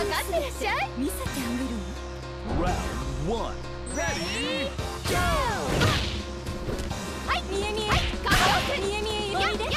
ってらっしゃい。見せてあげるわ。Round 1 Ready Go。 はい見え見え、はい顔見え見え、おいでやっでき。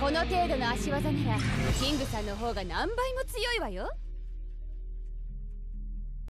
この程度の足技ならキングさんの方が何倍も強いわよ。